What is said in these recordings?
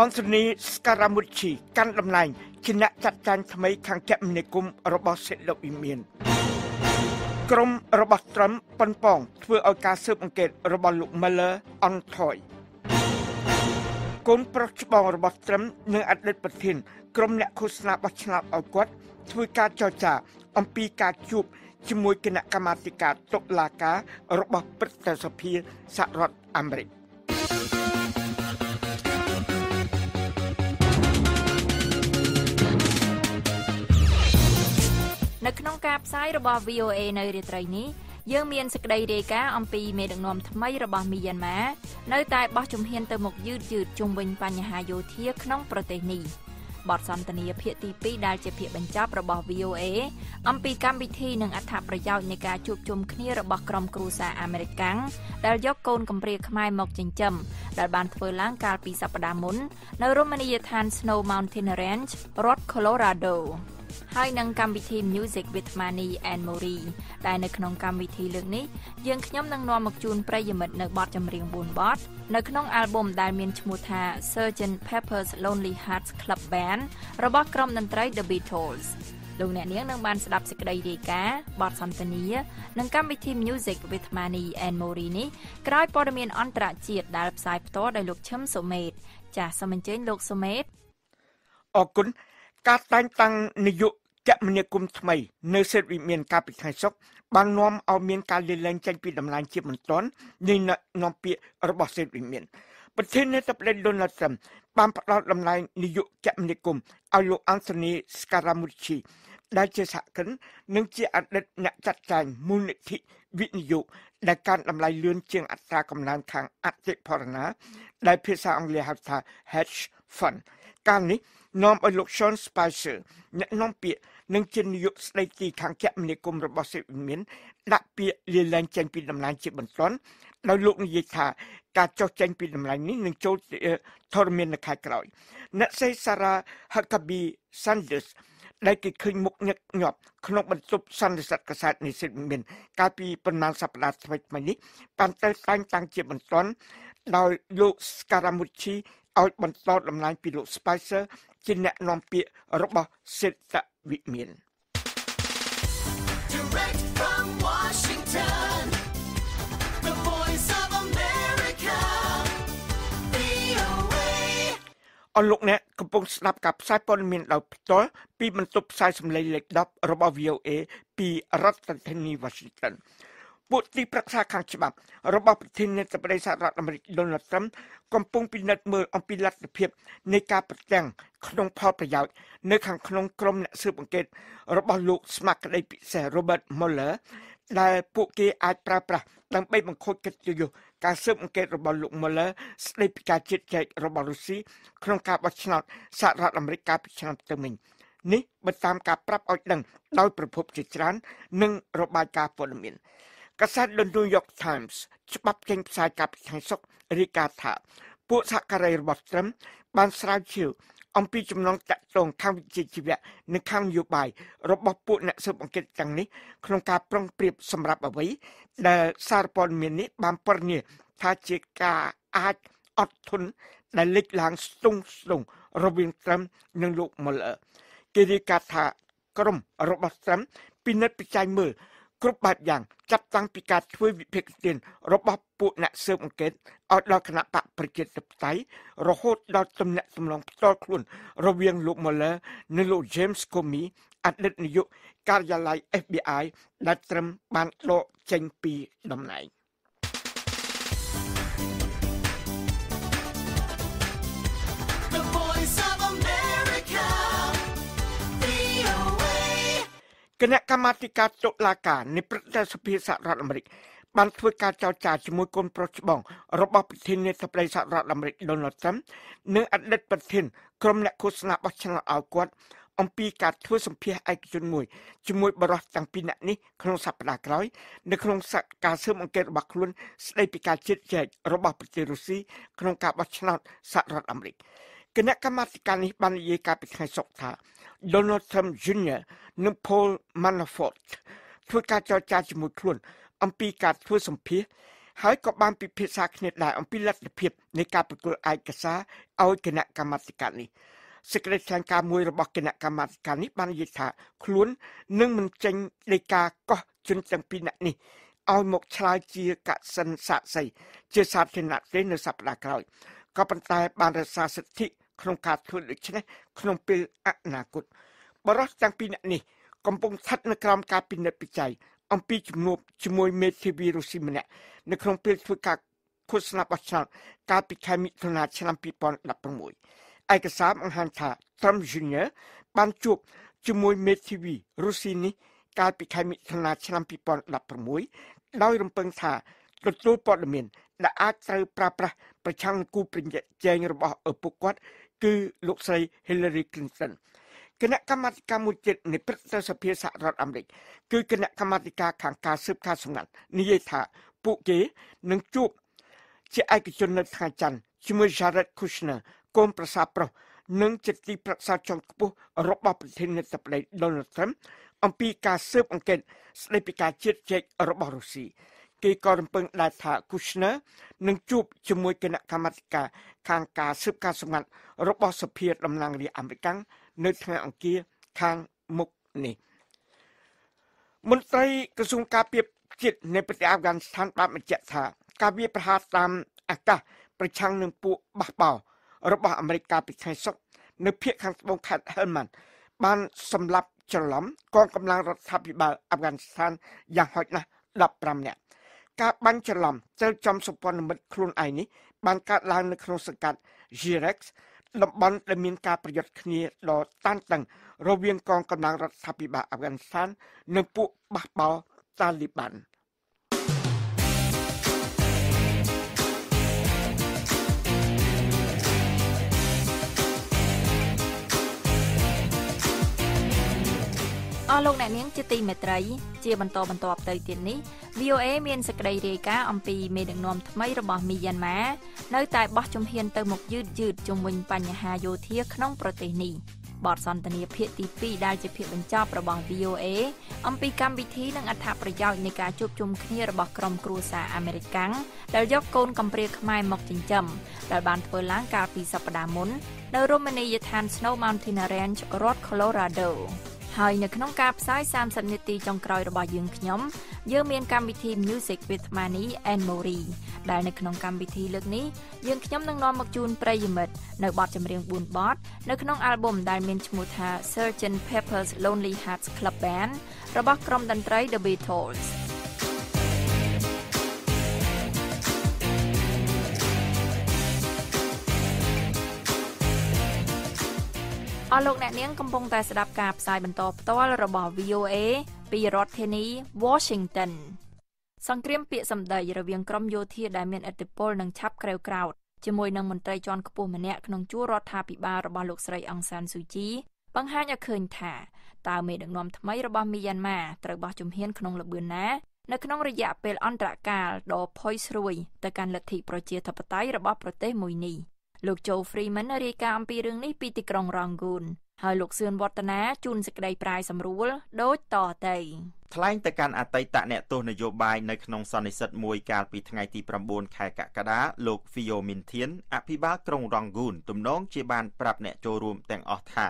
อันตรนีสการามุชีกันลำไส้คิณะจัดการทำไมทางแคมเนกุมรบเสร็จแล้วอิเมียนกรมรบตรัมปนป่องเพื่อเอาการสืบอังเกตรบลุกมาเลอันถอยคนประชบองรบตรัมเนื้ออัดเล็ดปฏินกรมเนคุสนาบัชนาเอากวดทวีการเจ้าจ่าอัมปีการจูบจมวยคณะกรรมการตกลาการบประเทศสภีสหรัฐอเมริกาในขนมกาบไซร์บอ VOA ในเรื่องไตรนี้ยังมีอันสกได้เด็กอัมพีเมดังนอมทำไมระบาดมียันมาในใต้บอชมเฮียนเติมหมกยืดจงเวงปัญหาโยเทียขนมประเทศนี้บอดสัมตนีเพียตีปีได้จะเพียบรรจับระบอบ VOA อัมพีการวิธีหนึ่งอัฐประโยชน์ในการจูบจมคณีระบอบกรมครูซาอเมริกันได้ยกโกนกำเรียขมายหมกจริงจำได้บานเฟื่องล้างการปีสัปดาห์มุนในโรมาเนียทานสโนว์มาวน์เทนเรนจ์รัฐโคโลราโดให้นังกรรมวิธีมิวสิกวิทมานีแอนโมรีได้ในขนมกรรมวิธีเรื่องนี้ยังขย่มนางนวลหมกจูนประยมิดในบอสจำเรียงบูนบอสในขนมอัลบั้มได้เมียนชมูธา Sgt. Pepper's Lonely Hearts Club Band ระบบกรมดนตรี The Beatles ลงแนวเนื้อนังบานสลับสกได้ดีกาบอสซัมตานีนังกรรมวิธีมิวสิกวิทมานีแอนโมรีนี้กลายปอดเมียนอันตรจีดได้รับสายโต้ได้ลูกเชื่อมโสเมตจากสมัญเจนลูกโสเมตออกคุณการแต่งตั้งนายกแกมเนกุมทำไมเนื้อเสรีเมียนการปิดไฮซอกบางน้อมเอาเมียนการเรียนแรงใจปีดำลายเชี่ยมันต้อนในน้อมเปียระบบเสรีเมียนประเทศในตะเวนโดนัลด์ทรัมป์ปามประหลาดดำลายนายกแกมเนกุมเอาลูกอันตรนีสการามุชีได้เจสักันเนื่องจากอัดเล็ดนักจัดการมูลนิธิวิทยุในการดำลายเลื่อนเชียงอัตรากำลังทางอัติพรณะได้เพื่อสร้างเรือหัตถาแฮชฟันการนี้น้อมเอาลูกชอนสไปเซอร์และน้อมเปียนังเจนยุสไลตีทางแกมเนกุมระบบเสวิมินดักเปียเรียนแรงเจนปีดำลายเจ็บบันต้นแล้วลูกนิยธาการเจ้าเจนปีดำลายนี้นังโจทอร์เมนขายกล่อยนักไซซาราฮักกาบีซันเดสได้กิดขึ้นมุกเงียบหยอบขนมบรรทุกสันสัตกษัตริย์ในเสวิมินการปีประมาณสัปดาห์สมัยนี้ปันเตยตั้งตังเจ็บบันต้นโดยลูกสการามุชีเอาบรรทุกดำลายปีลูกสไปเซอร์จินแนะนำเปียรบเสร็จจะวิเมียนอันลุกเนี่ยกำลังสนับกับสายปนเมียนเราต่อปีมันตบสายสำเร็จเล็กดับรบ VOA ปีรัฐธานีวอชิงตันบทที่ประชาการฉบับระบบประเทศในสหรัฐอเมริกาโดนัลด์ทรัมป์กำลังพิจารณาเมื่อองค์รัฐเพียบในการประแต่งขนมพอประหยัดในขังขนมกรมและสืบอังเกตระบบลูกสมัครในปีเสโรเบิร์ตมอลเลอร์ได้ผู้เกี่ยวอาจประดังไปบังคับกันอยู่การสืบอังเกตระบบลูกมอลเลอร์ในปีการจิตใจระบบรูซีขนมการวัชนาสหรัฐอเมริกาพิจารณาเต็มนี้มาตามการปรับเอาดังโดยประพบจิตร้านหนึ่งระบายการผลเมียนกษัตริย์นิวยอร์กไทมส์ฉบับเก่งสายกับทางซอกริกาธาผู้สักการะบอสตันบานสลายชิวอัมพีจำลองจัดตรงข้างวิจิตรชีวิตในข้างนโยบายระบบปุ่นสืบอังเกตดังนี้โครงการปรองเปรียบสำหรับเอาไว้แต่สารปนเมียนนี้บางปรณีทาจิกาอาจอดทนและเล็กลางสงระเบียงตรัมนังลูกมลกิริกาธากรมระบบตรัมปีนัดปิจัยมือกรุ๊ปแบบอย่างจับตั้งปีการช่วยวิพากษ์เตียนรบปุณณเสริมองเกตเอาดอกคณะปะประเจตตับไตรโหดดอกตำแหน่งสำรองต่อคลุนระเวียงลูกมอลเลอร์นลูกเจมส์โคมีอัดเล็ดนิยมการยาลาย FBI และเตรียมบานโลเจงปีดำไหนคณะกรรมการตุลาการในประเทศสหรัฐอเมริกาบันทึกการเจ้าจ่าจมวยคนโปรชบองระบบประเทศในสหรัฐอเมริกาโดนัลด์ทรัมป์เนื้ออัดเล็ดประเทศกรมและโฆษณาบัชนาอัลกวดอัมพีการทั่วสัมเพียไอจนมวยจมวยบรอดต่างปีนักนี้ขนมสัปดาห์ร้อยในขนมสักการเสริมองเกตบักลุนสไลปิการเจ็ดแจกระบบประเทศรัสเซียขนมการบัชนาสหรัฐอเมริกาคณะกรรมการนี้บันทึกการปิดให้สกทาโดนัลด์ทรัมป์จูเนียร์นุพอลมานาฟอร์ตทวีการเจ้าจ่าจมูกคลุนอัมพีการทวีสัมพี ให้กับบางพิพิธภัณฑ์หลายองค์พิลัดเพียบในการประกวดไอกระซ่าเอาคณะกรรมการนี้สกเรตแทนการมวยระบบคณะกรรมการนี้บรรยากาศคลุ้นนึ่งมันเจงในการก็จนจังปีนั้นนี้เอาหมกชายเจียกะสันสะใสเจียสาธนาเส้นสับหลากหลายก็เป็นตายบารสาสติโครงการทุนหรือชนะโครงเปลือกอนาคตบริษัทจังปีนั้นนี้กำปงทัดในกรรมการปีนับปีใจอัมพีจุนบจมวยเมทิวิรุสิมเนี่ยในโครงเปลือกการโฆษณาประชาการปิดการมิถุนาชลัมปีปอนดับประมวยไอกระซ่าอังหันธาทรัมป์จูเนียร์ปันจุบจมวยเมทิวีรุสินีการปิดการมิถุนาชลัมปีปอนดับประมวยเราเริ่มเปิงธาตรวจตัวปอดเมียนและอาจจะปราบประชังกูปริญญาเจงระบบอุปกรณ์คือลูกชายเฮเลอรีคลินตันคณะกรรมการมูลจิตในประเทศสเปนสหรัฐอเมริกาคือคณะกรรมการขังการสืบการสำนักนิยธาปุเกนังจูบเจ้าไอกจนนัทฮันจันชิมจารัตคุชเนกรมประชาประนังจิตติประชาชนกบุรบประเทศในสเปนโดนัลด์ทรัมป์อัมพีการสืบอังกฤษในปีการเช็ดเช็กรบรัสเซียเกี่ยวกับเปิงลายถาคุชเนนังจูบชิมวยคณะกรรมการขังการสืบการสำนักรบสเปียร์ลำนางเรียอเมริกันในทางอังกฤษทางมุกนี่มนตรีกระทรวงการเปรียบจิตในประเทศอัฟกานิสถานปราบมิจฉาธาการวิพากษ์ตามอากาศประชังหนึ่งปูบักเบาระบบอเมริกาปิดไทยซอกในเพียงครั้งวงขัดเฮอร์มันบ้านสำหรับฉลองกองกำลังรัฐบาลอัฟกานิสถานอย่างหอยนะดับปรำเนี่ยการบันฉลองเจ้าจอมสปอนบันครูนไอนี้บันการล้างในโครงการจีเร็กซ์ลำบากและมีการประโยชน์นี้เราตั้งตั้งเราเวียงกองกำลังรัฐบาลอัฟกานิสถานหนึ่งปุบักเบาตาลิบันอลงในเนียงจิตีเมตรัยเจียบันโตบันโตอับเตยตินี้ VOA มีนสกเรเรกาอัมพีเมดังนอมทำไมระบบมียันมาในใต้บอชจมเพียนเตยหมกยืดจมวิญปัญหาโยเทียขนมโปรตีนีบอดซอนตเนียเพียตีปีได้จะเพียบรรจอบระบบ VOA อัมพีกรรมวิธีนังอัฐประโยชน์ในการจุบจุมคณีระบบกรมครูสาอเมริกันแล้วยกโกนกำเปรียขมายหมกจิงจำแล้วบานเปิดล้างกาปีสัปดาห์มุนในโรมาเนียทานสโนว์มอนตินาเรนจ์รัฐโคโลราโดหายในขนมกาบซ้าย30 นาทีจงกรอยระบายยืงขยมยืงเมียนกรรมวิธี Music with Money and Mori ได้ในขนมกรรมวิธีเลือกนี้ยืงขยมนางนอมมักจูนประยิมดในบอดจำเรียงบุญบอดในขนมอัลบั้มได้เมียนชมูทา Sgt. Pepper's Lonely Hearts Club Band ระบบกรมดนตรี The Beatlesอโลกแนเนียงกำปงแต่สดับกาบสายบรรทบตัวระบบ VOA ปีรัฐเทนีวอชิงตันสังเกตเปียสำเดยระเวียงกรมโยเทียได้เมียนอัติโปลนังชับเกลียวกราวจมวยนางมนตรีจอนกปูมเนะขนงจู้รัฐาปิบาระบาลูกสไรอังซานซูจีบังฮานยาเคินถ่าตาเมดังนอมทำไมระบามียันมาตระบาจุมเฮียนขนงระเบือนนะในขนงระยะเปลอันตรกาลดอพอยสรวยแต่การลัทธิประเจตปไตยระบาประเทศมวยนีลูกโจฟรีมันนาฬิกาอัมพีเรื่องนี้ปีติกรองรังกุลหายลูกเสือนวัฒนาจุนสกไดปลายสำรูลโดยต่อเตยทลายแต่การอัตยตะเนตตัวนโยบายในขนมซอนในสัตมวยการปีทไงตีประมูลขายกะกระดาลูกฟิโยมินเทียนอภิบาลกรองรังกุลตุ่มน้องเจบานปรับเนตโจรวมแต่งออกท่า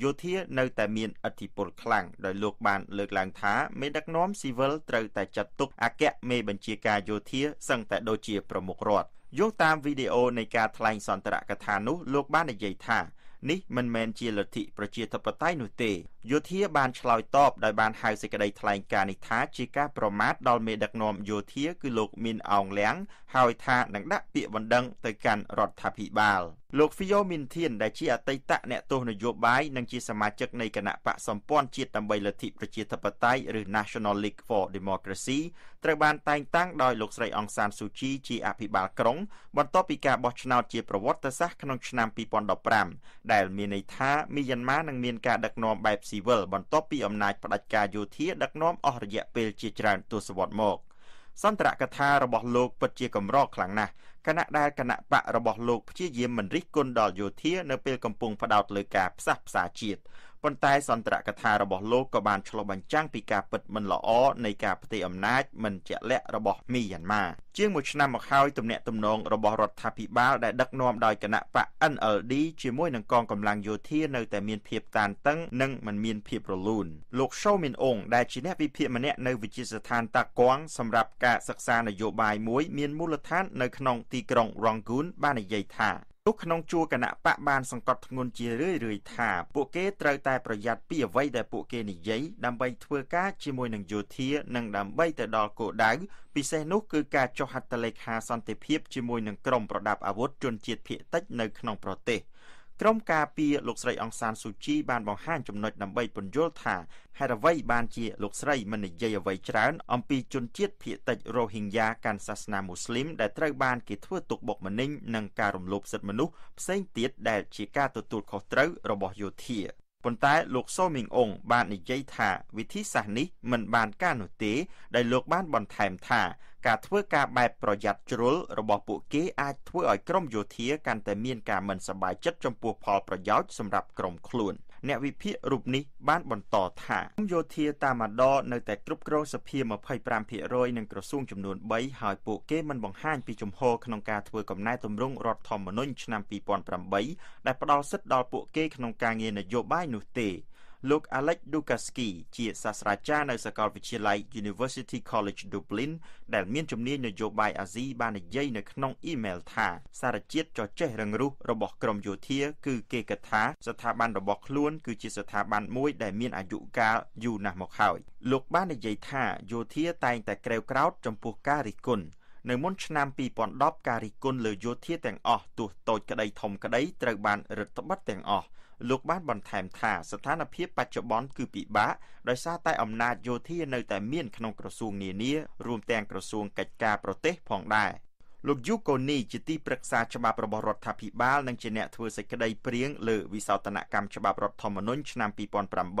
โยเทียในแต่เมียนอธิปลคลังโดยลูกบานเลือกหลังท้าไม่ดักน้อมซีเวลเตยแต่จัดตุกอาแกะเมบัญชีการโยเทียสั่งแต่โดยเจียประมุกรอดยกตามวิดีโอในการทลายสอนตระกถานุโลกบ้านในใหญ่ท่านี่มันแมนเจลติประเจตปไตยนุเตโยเทียบานชลอยตอบโดยบานไฮสิกไดทลายการในท้าจิกาประมาทดอลเมดักนอมโยเทียคือโลกมินอองแหลงไฮท่าหนังดะเปียวันดังต่อการรอดทัพิบาลโลกฟิโยมินเทียนได้ชี้อัตตะเนตัวนโยบายนังจีสมาชิกในคณะปะสมปอนจิตตำใบลติประเจตปไตยหรือ National League for Democracy ตระบานแต่งตั้งโดยลูกสไรองซานซูจีจีอภิบาลกรงบนต่อปีกาบอชนาเจียประวัติศาสตร์ขนมชนามปีปอนดอปรามได้มีในท้ามียันมานังเมียนกาดักนอมแบบซีเวลบนต่อปีอำนาจปฏิกาโยเทียดักนอมออระยะเปลจีจรันตัวสวอตมกสันตระกถาระบบโลกปัจเจกมรอกครั้งนะคณะได้คณะปะระบบโลกเชี่ยเยี่ยมมันริกกลดอลโยเทียในเปลกำปงพดาวเลือกาพสับสาจิต ปนตายสันตระกถาระบบโลกกบาลชลบัญจ้างปีกาปิดมันละอ้อในกาปฏิอำนาจมันจะและระบบมีอย่างมาเชื่อมชนำมาเข้าตุ่มเนตตุ่มนองระบบรัฐพิบาลได้ดักนอมโดยคณะปะอันเอดีเชื่อมวยนังกองกำลังโยเทียในแต่เมียนเพียบตานตั้งนั่งมันเมียนเพียบระลุนโลกเช่าเมียนองได้ชี้แนะพิเพียมันเนตในวิจิตรสถานตะกวางสำหรับการศึกษานโยบายมวยเมียนมูลฐานในขนมตีกรองรองกุนบ้านใหญ่ถาลูกขนมจูกณะปะบานสังกัดงนจีเรื่อยๆถ่าพวกเกตเตอร์แต่ประหยัดปีเอาไว้แต่พวกเกนิยัยดำใบเทวกาชิมวยหนังโยเทียหนังดำใบแต่ดอกโกดายปีเซนุคือการโจหัตตะเลขาสันติเพียบชิมวยหนังกรมประดับอาวุธจนเจียดเพียตัดในขนมประเตกรมกาเปียลูกไสรองซานสุจีบานบองห้างจำนวนดำใบปนโยธาให้ระไว้บานเจียลูกไสรมันในเยาวไว้จานอมปีจนเจียดเพียตัดโรฮิงญาการศาสนามุสลิมได้ตรายบานเกิดทั่วตกบกมันนิ่งนังการรมลบสัตว์มนุษย์เส้นเตียดได้เชี่ยกาตัวตูดขอเต๋อระบอบโยเทียปนท้ายลูกโซมิงองบานในเยธาวิธีสานิมันบานก้าหนุเตได้ลูกบ้านบอลไทม์ธาการทั่วการแบบประหยัดจรุลระบบปุกเกอาจทั่วอ่อยกรมโยเทียการแต่เมียนการมันสบายจัดจำพวกพอประหยัดสำหรับกรมคลุนแนววิพิรูปนี้บ้านบนต่อถากรมโยเทียตามาดอในแต่กรุบกรสเพียมาเผยปรามเพียรอยหนึ่งกระทรวงจำนวนใบหอยปุกเกมันบังห้างปีจมโฮขนมการทั่วกับนายตมรุ่งรอดทอมมนุนชนำปีปอนปรามใบได้ประดอซึดดอปุกเกขนมการเงินโยบายหนุเตลูกอเล็กดูกาสกีจีศาสตราจารย์ในสกอตวิทยาลัย University College Dublin ได้เมียนจำเนียนนโยบายอาซีบานในเย่ในขนมอีเมลถาสารเจียดจอเจรังรุระบบกรมโยเทียคือเกกถาสถาบันระบบล้วนคือจีสถาบันมวยได้เมียนอายุกาอยู่หน้าหมอกข่าวลูกบ้านในเย่ถาโยเทียแต่งแต่เกลียวกราดจำพวกการิกุลในมณฑนามปีปอนดอบการิกุลเลยโยเทียแต่งออกตัวโตกระไดทมกระไดตระบานรัฐบัตแต่งออกลูกบ้านบอลแถมถ่าสถานเพียบปัจจุบันคือปีบะโดยซาใต้อำนาจโยเทียในแต่เมียนขนมกระทรวงเนี้ยรวมแต่งกระทรวงกิจการประเทศผ่องได้ลูกยุโกนีจิตติปรึกษาฉบับประบรถภิบาลนังเจเนทเวอร์สักได้เปรี้ยงหรือวิสาตนกรรมฉบับรถธรรมนุนชนามปีปอนปรำใบ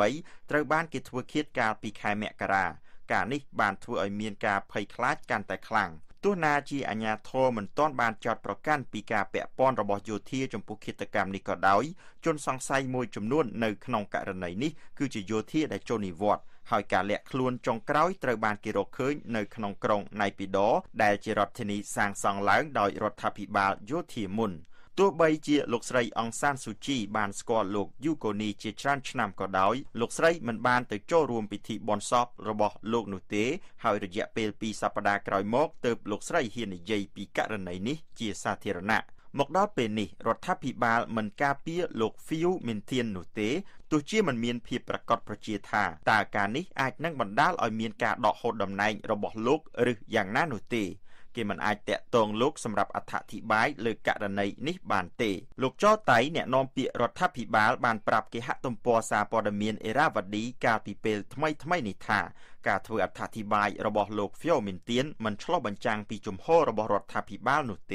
ตระบ้านกิจวัคิดการปีคายแมกราการนี้บานทวอเมียนกาภัยคลาดการแต่คลังตัวนาจีอาญาโทเหมือนต้อนบานจอดประกันปีกาแปะป้อนระบบโยเทียจมพูกิจกรรมนี้ก็ได้จนสังไซมวยจำนวนในขนมกะระไหนนี้คือจีโยเทียได้โจนิวอดหอยกาแหลกคลวนจงกร้อยเตยบานกิโรเคยในขนมกรงในปีดอได้จีรัตนีสร้างสองหลังโดยรัฐภิบาลโยเทียมุนตัวใบเจียลูกไส้องซานสุจีบานสกอตลูกยูโกนีเจชันชนามก็ได้ลูกไส้มันบานเตยโจรวมพิธีบอลซอบระบบลูกนุเตะหอยระยะเปลปีสัปดาห์กลอยมกเติบลูกไส้เฮียนใหญ่ปีกะระไหนนี้เจียสาธารณะมกดอเป็นนี่รัฐภิบาลมันกาเปียลูกฟิวเมนเทียนนุเตะตัวเชี่ยมันเมียนเพียประกอบประเจธาแต่การนี้อาจนั่งบรรดาลอยเมียนกาดอกโหดดำในระบบลูกหรืออย่างน่านุเตะเกมันอาจแตะตรงลูกสำหรับอธิบายเลยกะระในนิบานเตลูกจ้อไตเนี่ยนอมเปียรัฐภิบาลบานปรับเกหะตมปอซาปอดเมียนเอราวดีกาปีเปลทำไมนิทากาเถื่ออธิบายระบบโลกเฟี้ยวมินเตียนมันชลบัญจังปีจุมโฮระบบรัฐภิบาลหนุเต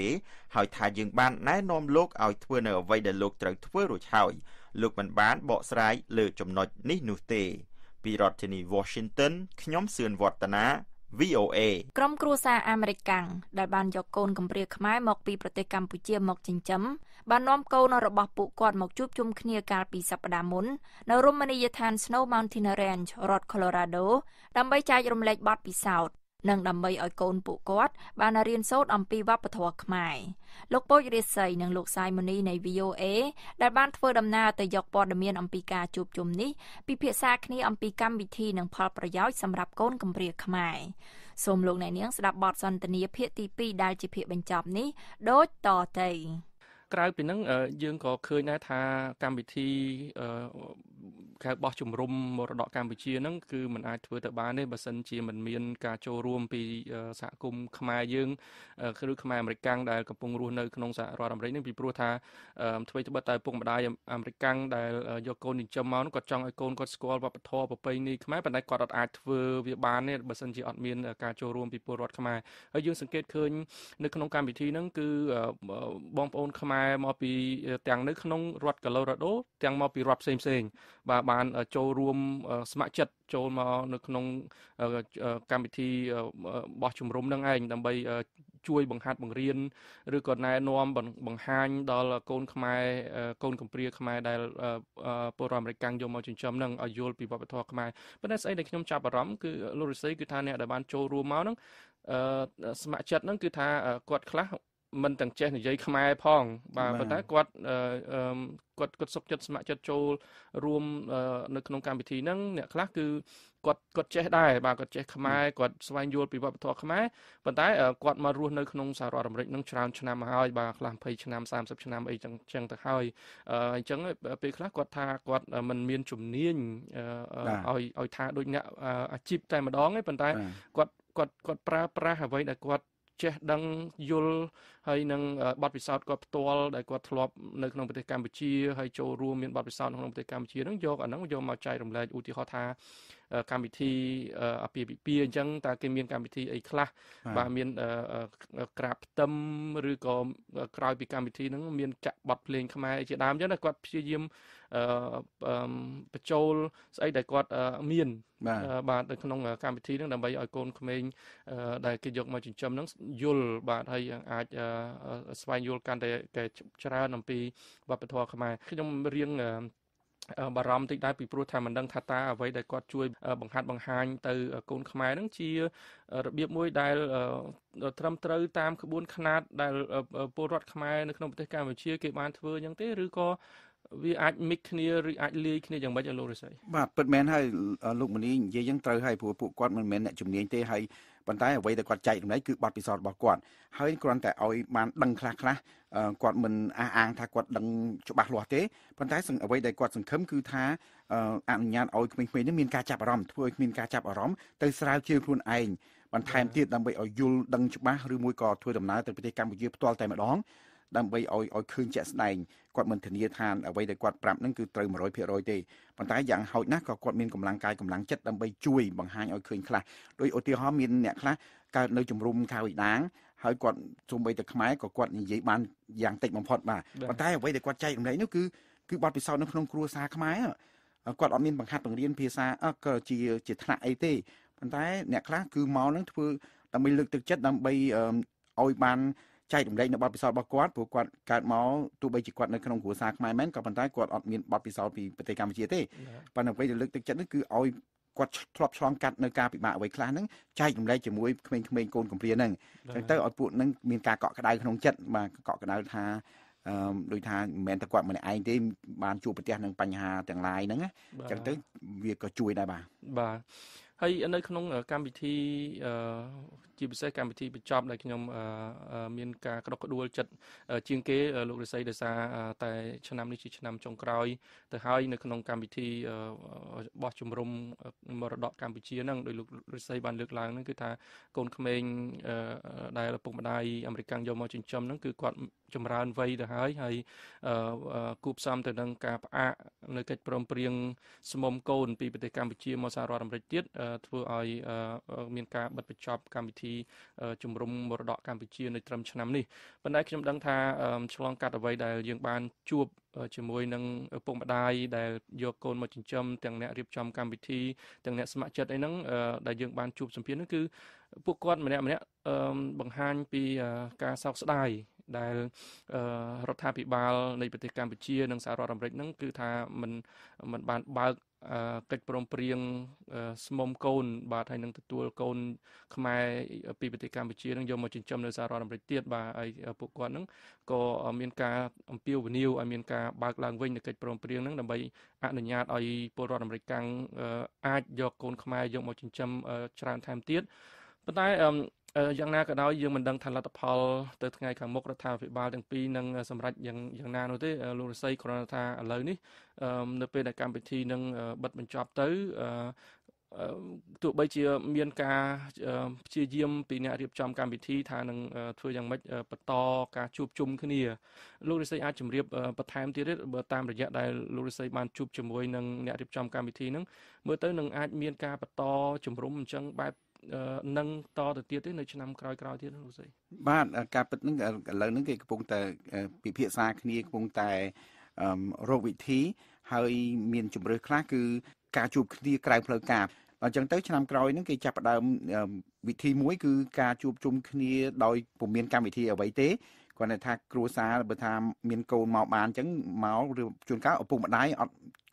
หอยทายึงบานแนะนอมลูกเอาเถื่อเนอไว้เดลูกเตอเถื่อรู้ชาวลูกมันบานเบาสลายเลยจมนดนิหนุเตปีรัฐนีวอชิงตันขย่มเสือนวัตนาVOA กรมครัวซาอเมริกันได้บานยกโกนกำเรียกขมายหมอกปีประเทศกัมพูชีหมอกจิงจำบานน้อมโกนระบบปุกกอดหมอกจุบจุมเคียการปีสัปดาห์มุนในรมณียทาน Snow Mountain Ranch รัฐโคโลราโดดำใบใจรมเล็กบัดปีเสาร์นังดำใบอ่อยโกนปุกกอดบานเรียนโซดอัมปีวัปทวกขมายลูกโป๊ยเรศย์นังลูกไซมนีใน VOA ได้บานเฟอร์ดำนาแต่ยกปอดเมียนอัมปีกาจุบจุมนี้ปีเพียซากนี้อัมปีกัมวิธีนังพอประย้อยสำหรับโกนกำเรียกขมายสมลงในเนียงสดับบอดซันตเนียเพียตีปีได้จิเพียบรรจบนี้โดยต่อใจกลายเป็นนั่งยืนก็เคยนาทาการวิธีการบอจุ่มรุมมรดกการวิชีนั่งคือมันอาจเพื่อแต่บ้านในบัสันจีมันมีการโจรวมปีสะกุมขมายยืนคือขมายอเมริกันได้กับปงรูในขนมสะรอดอเมริกันปีปรัวธาทวีตบัตรปงบัดายอเมริกันได้ยกโกนิจมอนกอดจองไอโกนกอดสกอลวัปทอปไปนี่ขมายปัจจัยกอดอาจเพื่อวิบานในบัสันจีอดมีการโจรวมปีปรัวขมายยืนสังเกตเคยในขนมการวิธีนั่งคือบอมโอนขมายมาปีแต่งในขนมรอดกับเรารอดโตแต่งมาปีรับเซมบา บาลโจรวมสมัครจัดโจรมาในขนมการพิธีบอชมรมดังไงดังไปช่วยบังคับบังเรียนหรือก่อนนายนอมบังฮันดอลโกนขมายโกนกับเปรียขมายได้โปรแกรมรายการโยมเอาจนจำนั่งอายุปีบทอขมายประเด็นไอ้ในขนมชาบารมคือโลริไซคือทางเนี่ยดับบาลโจรวมมานั่งสมัครจัดนั่งคือทางกวดคลามันต่างเจนอย่างขมายพ่องบางประเทศกดสกจัดสมัครจัดโจรวมในขนมการพิธีนั่งเนี่ยคลาคือกดเจได้บางกดเจขมายกดสวายโยนปีบทอขมายประเทศกดมารวมในขนมสารอเมริกนั่งชนะชนะมาให้บางคลาไปชนะ30ชนะไอ้จังตะให้จังเป็นคลากดทากดมันมีจุ่มเนียนเอาทาโดยเนี่ยอาชีพใจมาดองไอ้ประเทศกดปลาหาไว้แต่กดเจ้าดังยุลให้นังบัตรพิศดกับตัวได้กว่าทลบในขนมปฏิกรรมบุชีให้โจรวมมีบัตรพิศดของขนมปฏิกรรมบุชีนั่งโยกอันนั่งโยมาใจรำไรอุทิศทาการพิธีอาปีปีจังแต่เกมีการพิธีไอ้คลาบางมีกราบตำหรือก็กลายเป็นการพิธีนั่งมีจับบัตรเพลงขมายเจ้าดามเจ้าได้กว่าพิจิมประโจลไอ้ได้กว่ามีนบาทในขนมการพิธีนั่งดับใบไอโกนขมายได้กิจยกมาจุดจำนั่งยุลบาทให้อาจสวายโยการแต่แกชราหนึ่งปีบัพพทอขมายขยมเรียงบารมติได้ปีโปรธามันดังทัตตาไว้ได้กอดช่วยบังคับบังหายแต่โกนขมายนั่งเชียระเบียบมวยได้ทำเตยตามขบวนขนาดได้โปรดขมายในขนมประเทศการเชียเก็บมาเถื่อนยังเตหรือก็วิอาจมิกนี่หรืออาจเลี้ยงนี่อย่างบ้านจะโลดใส่บ้าเปิดแมนให้ลูกมันนี้ยังเตยให้ผัวผู้กอดมันแมนเนี่ยจุ่มเนียงเตยให้ปัญหาเอาไว้แต่กอดใจตรงไหนคือบาดปีศาจบาดกอดให้กอดแต่เอามาดังคลาคลากอดมันอ่างถ้ากอดดังจุบาดหลวดเตะปัญหาส่งเอาไว้แต่กอดส่งเข้มคือท้าอ่านงานเอาเป็นเป็นมีการจับอารมณ์ถ้าเป็นมีการจับอารมณ์เตยสลายเชื่อพลุนเองปัญหาที่ดังไปเอายุลดังจุบาหรือมวยกอดถ้วยดำน้ำแต่ปฏิกรรมไปยืบตัวแต่มาร้องดังไปเอาคืนเจสไนกอดมันถึงยืดทานเอาไว้แต่กอดปรับนั่นคือเตย100%เตะปัญหาอย่างเฮาหน้ากอดมีกำลังกายกำลังจัดดังไปช่วยบังหายเอาคืนคลาโดยโอติฮอมินเนี่ยคลาการในจุ่มรุมข่าวอีกนังหายกอดจุ่มใบตะขมายกอดกอดใหญ่บานอย่างเต็มมันพอดมาปัญหาเอาไว้แต่กอดใจตรงไหนนั่นคือบาดไปเศร้านั่งขนมครัวซาขมายกอดอมินบังคับบังเรียนเพียซาก็จีจิตนาไอเตะปัญหาเนี่ยคลาคือเมานั่นคือดังไปลึกตึกจัดดังไปเอาบานใจตรงไหนเนี่ยบาดปีศาจบาดกวาดผูกกวาดการเมาตัวใบจิกกวาดในขนมหัวซากไม้แม้นกับปัญหากวาดออกมีบาดปีศาจปีปฏิกรรมเชียเต้ปัญหาไปเดือดลึกตึกจัดนั่นคือเอากวาดครอบช้อนกัดในกาปิมาไว้คลานั่งใจตรงไหนจะมวยเขมงโกนกับเรียนนั่งตั้งแต่เอาปุ่นนั่งมีการเกาะกระไดขนมจัดมาเกาะกระไดทาโดยทางแมนตะกวาดมันไอ้เต้บานจูปฏิหารนั่งปัญหาต่างลายนั่งตั้งแต่เวียก็ช่วยได้บ้างให้อันนั้นขนมการพิธีจีบเสกการพิธีประจอบในขนมมีการกระดกกระดวลจัดเชียงเก๋ลูกฤาษีเดชาแต่ชนามนิชิชนามจงกรอยแต่ให้ในขนมการพิธีบอชมรมมรดกการพิธีนั่งโดยลูกฤาษีบานเลือกลางนั่นคือทางกนเขมรได้ระบบได้อเมริกันยอมมาจุนจำนั่นคือกวาดจำรานไว้แต่ให้คูบซ้ำแต่ดังกาปะในกิจกรรมเปรียงสมมโกนปีปฏิกรรมพิธีมอสารอเมริกันทว่าไอมีการบัดประจอบการพิธีจุ่มรมมรดกการพิธีในตรมชนามนี่บรรดาขนมดังทาฉลองการเอาไว้ได้ยังบานจูบจมวยนังปงบัดได้ได้โยกโกนมาจุ่มจำแต่งเนื้อเรียบจำการพิธีแต่งเนื้อสมัครจัดไอ้นั่งได้ยังบานจูบสัมผัสนั่นคือพวกก้อนมันเนี่ยบังฮันปีการสาวสไตล์ได้รัฐาภิบาลในปฏิการพิธีนังสารรำเร็จนั่นคือทามันบานบาเกิดปรมเปรียงสมมโกนบาทให้นังตัวโกนขมายปีปฏิกรรมไปเชียนังยมมาจินจำในสารนำไปเตียดบาไอพวกกวนนังก็มีการอัมพิวนิวมีการบากลางเวงเกิดปรมเปรียงนังนำไปอนุญาตไอปรอดนำไปกังอาจยกโกนขมายยมมาจินจำชราญไทม์เตียดปัจจัยยังน่าก็ได้ยังมันดังทันรัฐพลแต่ไงขังมกรัฐาภิบาลตั้งปีนังสำหรับยังนานนู้นที่ลูกไซโครนาธาอะไรนี่ในเป็นการพิธีนังบัดบรรจบเต๋อตัวใบเชียเมียนกาเชียเยี่ยมปีนี้เรียบจำการพิธีทางนังทัวยังไม่ปตอการจูบจุ่มขึ้นนี่ลูกไซอาจมเรียบประธานที่ได้ตามระยะได้ลูกไซบานจูบจมวยนังเนี่ยเรียบจำการพิธีนังเมื่อเต๋อนังอาจเมียนกาปตอจมรุ่มจังใบนั่งต่อแต่เตี้ยที่ในชนามกรอยกรอยที่นั่นรู้สึกบ้านการเป็นนั่งเรานั่งเกี่ยวกับวงแต่ปีเพียซาคณีวงแต่โรควิธี hơi miền chủng rơi khác cứ cả chụp đi cài phơi cạp và chẳng tới làm còi những cái chập đào vị thi muối cứ cả chụp chung khi đòi vùng miền cam vị thi ở vậy tế còn là thà cua xa bờ thà miền cầu màu bàn chẳng máu rồi chuồn cá ở vùng mặt đáy